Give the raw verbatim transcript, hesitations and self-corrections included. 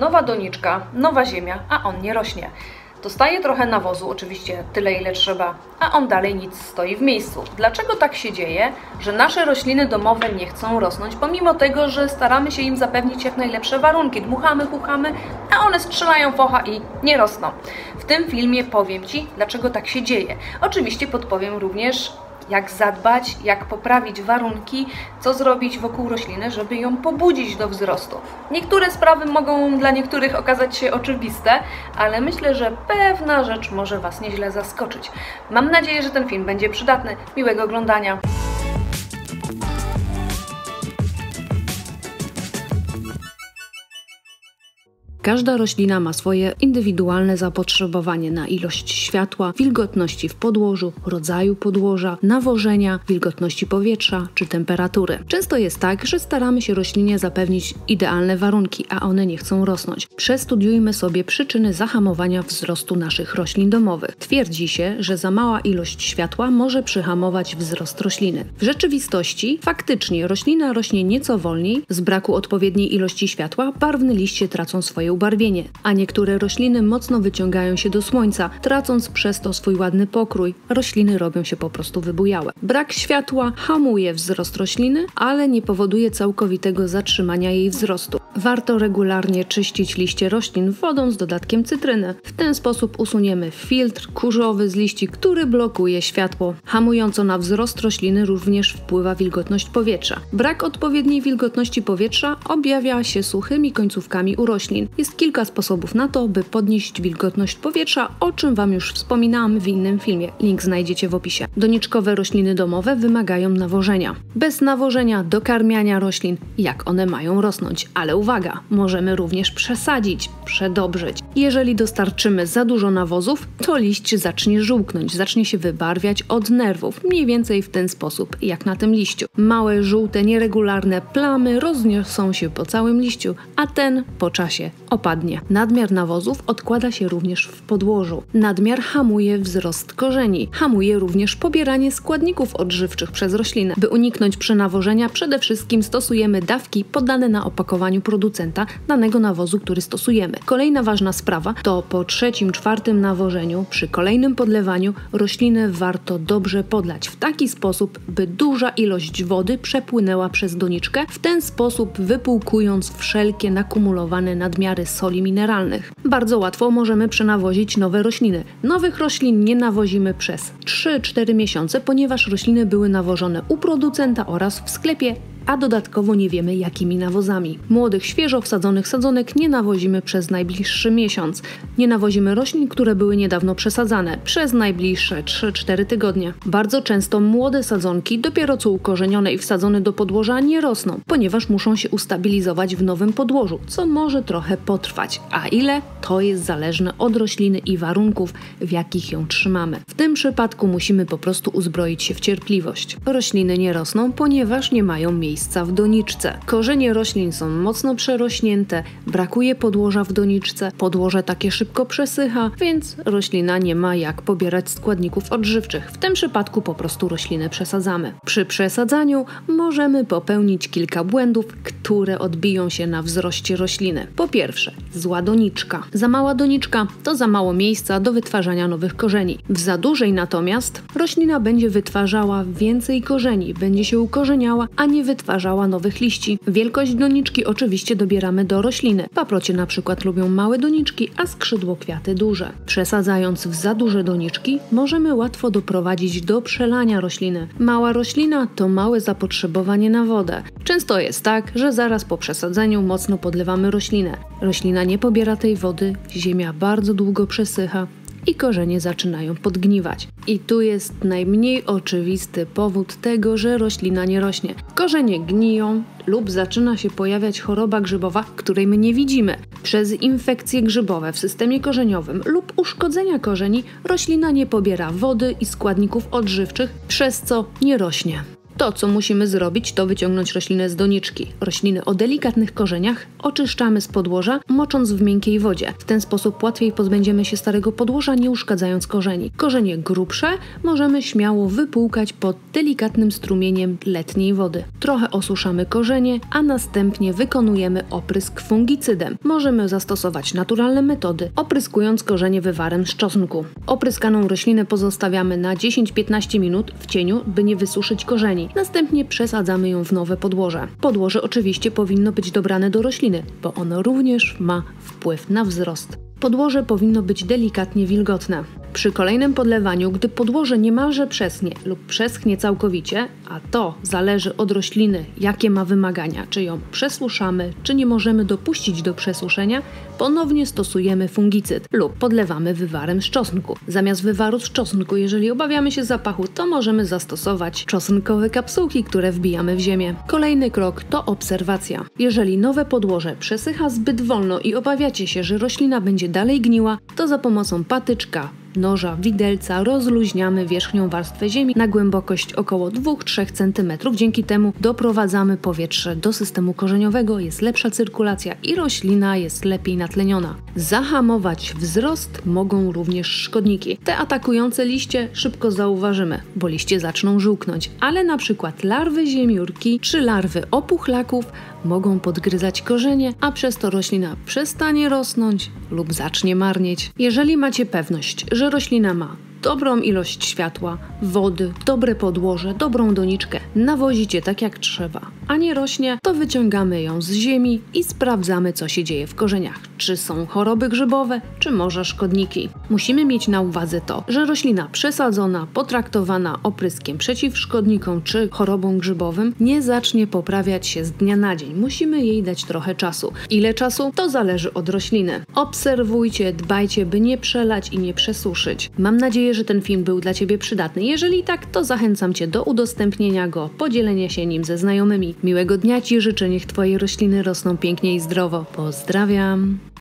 nowa doniczka, nowa ziemia, a on nie rośnie. Dostaje trochę nawozu, oczywiście tyle ile trzeba, a on dalej nic, stoi w miejscu. Dlaczego tak się dzieje, że nasze rośliny domowe nie chcą rosnąć, pomimo tego, że staramy się im zapewnić jak najlepsze warunki, dmuchamy, huchamy, a one strzelają focha i nie rosną? W tym filmie powiem Ci, dlaczego tak się dzieje. Oczywiście podpowiem również, jak zadbać, jak poprawić warunki, co zrobić wokół rośliny, żeby ją pobudzić do wzrostu. Niektóre sprawy mogą dla niektórych okazać się oczywiste, ale myślę, że pewna rzecz może Was nieźle zaskoczyć. Mam nadzieję, że ten film będzie przydatny. Miłego oglądania! Każda roślina ma swoje indywidualne zapotrzebowanie na ilość światła, wilgotności w podłożu, rodzaju podłoża, nawożenia, wilgotności powietrza czy temperatury. Często jest tak, że staramy się roślinie zapewnić idealne warunki, a one nie chcą rosnąć. Przestudiujmy sobie przyczyny zahamowania wzrostu naszych roślin domowych. Twierdzi się, że za mała ilość światła może przyhamować wzrost rośliny. W rzeczywistości faktycznie roślina rośnie nieco wolniej, z braku odpowiedniej ilości światła barwne liście tracą swoje ubarwienie, a niektóre rośliny mocno wyciągają się do słońca, tracąc przez to swój ładny pokrój. Rośliny robią się po prostu wybujałe. Brak światła hamuje wzrost rośliny, ale nie powoduje całkowitego zatrzymania jej wzrostu. Warto regularnie czyścić liście roślin wodą z dodatkiem cytryny. W ten sposób usuniemy filtr kurzowy z liści, który blokuje światło. Hamująco na wzrost rośliny również wpływa wilgotność powietrza. Brak odpowiedniej wilgotności powietrza objawia się suchymi końcówkami u roślin. Jest kilka sposobów na to, by podnieść wilgotność powietrza, o czym Wam już wspominałam w innym filmie. Link znajdziecie w opisie. Doniczkowe rośliny domowe wymagają nawożenia. Bez nawożenia, dokarmiania roślin, jak one mają rosnąć. Ale uwaga, możemy również przesadzić, przedobrzyć. Jeżeli dostarczymy za dużo nawozów, to liść zacznie żółknąć, zacznie się wybarwiać od nerwów, mniej więcej w ten sposób jak na tym liściu. Małe, żółte, nieregularne plamy rozniosą się po całym liściu, a ten po czasie opadnie. Nadmiar nawozów odkłada się również w podłożu. Nadmiar hamuje wzrost korzeni. Hamuje również pobieranie składników odżywczych przez roślinę. By uniknąć przenawożenia, przede wszystkim stosujemy dawki podane na opakowaniu producenta danego nawozu, który stosujemy. Kolejna ważna sprawa to po trzecim, czwartym nawożeniu, przy kolejnym podlewaniu rośliny warto dobrze podlać w taki sposób, by duża ilość wody przepłynęła przez doniczkę, w ten sposób wypłukując wszelkie nakumulowane nadmiary soli mineralnych. Bardzo łatwo możemy przenawozić nowe rośliny. Nowych roślin nie nawozimy przez trzy cztery miesiące, ponieważ rośliny były nawożone u producenta oraz w sklepie, a dodatkowo nie wiemy jakimi nawozami. Młodych, świeżo wsadzonych sadzonek nie nawozimy przez najbliższy miesiąc. Nie nawozimy roślin, które były niedawno przesadzane, przez najbliższe trzy cztery tygodnie. Bardzo często młode sadzonki, dopiero co ukorzenione i wsadzone do podłoża, nie rosną, ponieważ muszą się ustabilizować w nowym podłożu, co może trochę potrwać. A ile? To jest zależne od rośliny i warunków, w jakich ją trzymamy. W tym przypadku musimy po prostu uzbroić się w cierpliwość. Rośliny nie rosną, ponieważ nie mają miejsca w doniczce. Korzenie roślin są mocno przerośnięte, brakuje podłoża w doniczce, podłoże takie szybko przesycha, więc roślina nie ma jak pobierać składników odżywczych. W tym przypadku po prostu rośliny przesadzamy. Przy przesadzaniu możemy popełnić kilka błędów, które odbiją się na wzroście rośliny. Po pierwsze, zła doniczka. Za mała doniczka to za mało miejsca do wytwarzania nowych korzeni. W za dużej natomiast roślina będzie wytwarzała więcej korzeni, będzie się ukorzeniała, a nie wytwarzała wytwarzała nowych liści. Wielkość doniczki oczywiście dobieramy do rośliny. Paprocie na przykład lubią małe doniczki, a skrzydłokwiaty duże. Przesadzając w za duże doniczki, możemy łatwo doprowadzić do przelania rośliny. Mała roślina to małe zapotrzebowanie na wodę. Często jest tak, że zaraz po przesadzeniu mocno podlewamy roślinę. Roślina nie pobiera tej wody, ziemia bardzo długo przesycha i korzenie zaczynają podgniwać. I tu jest najmniej oczywisty powód tego, że roślina nie rośnie. Korzenie gniją lub zaczyna się pojawiać choroba grzybowa, której my nie widzimy. Przez infekcje grzybowe w systemie korzeniowym lub uszkodzenia korzeni roślina nie pobiera wody i składników odżywczych, przez co nie rośnie. To, co musimy zrobić, to wyciągnąć roślinę z doniczki. Rośliny o delikatnych korzeniach oczyszczamy z podłoża, mocząc w miękkiej wodzie. W ten sposób łatwiej pozbędziemy się starego podłoża, nie uszkadzając korzeni. Korzenie grubsze możemy śmiało wypłukać pod delikatnym strumieniem letniej wody. Trochę osuszamy korzenie, a następnie wykonujemy oprysk fungicydem. Możemy zastosować naturalne metody, opryskując korzenie wywarem z czosnku. Opryskaną roślinę pozostawiamy na dziesięć do piętnastu minut w cieniu, by nie wysuszyć korzeni. Następnie przesadzamy ją w nowe podłoże. Podłoże oczywiście powinno być dobrane do rośliny, bo ono również ma wpływ na wzrost. Podłoże powinno być delikatnie wilgotne. Przy kolejnym podlewaniu, gdy podłoże niemalże przeschnie lub przeschnie całkowicie, a to zależy od rośliny, jakie ma wymagania, czy ją przesuszamy, czy nie możemy dopuścić do przesuszenia, ponownie stosujemy fungicyd lub podlewamy wywarem z czosnku. Zamiast wywaru z czosnku, jeżeli obawiamy się zapachu, to możemy zastosować czosnkowe kapsułki, które wbijamy w ziemię. Kolejny krok to obserwacja. Jeżeli nowe podłoże przesycha zbyt wolno i obawiacie się, że roślina będzie dalej gniła, to za pomocą patyczka, noża, widelca rozluźniamy wierzchnią warstwę ziemi na głębokość około dwóch do trzech centymetrów. Dzięki temu doprowadzamy powietrze do systemu korzeniowego, jest lepsza cyrkulacja i roślina jest lepiej natleniona. Zahamować wzrost mogą również szkodniki. Te atakujące liście szybko zauważymy, bo liście zaczną żółknąć, ale na przykład larwy ziemiórki czy larwy opuchlaków mogą podgryzać korzenie, a przez to roślina przestanie rosnąć lub zacznie marnieć. Jeżeli macie pewność, że roślina ma dobrą ilość światła, wody, dobre podłoże, dobrą doniczkę, nawozicie tak jak trzeba, a nie rośnie, to wyciągamy ją z ziemi i sprawdzamy, co się dzieje w korzeniach. Czy są choroby grzybowe, czy może szkodniki. Musimy mieć na uwadze to, że roślina przesadzona, potraktowana opryskiem przeciw szkodnikom czy chorobom grzybowym nie zacznie poprawiać się z dnia na dzień. Musimy jej dać trochę czasu. Ile czasu? To zależy od rośliny. Obserwujcie, dbajcie, by nie przelać i nie przesuszyć. Mam nadzieję, że ten film był dla Ciebie przydatny. Jeżeli tak, to zachęcam Cię do udostępnienia go, podzielenia się nim ze znajomymi. Miłego dnia Ci życzę, niech Twoje rośliny rosną pięknie i zdrowo. Pozdrawiam!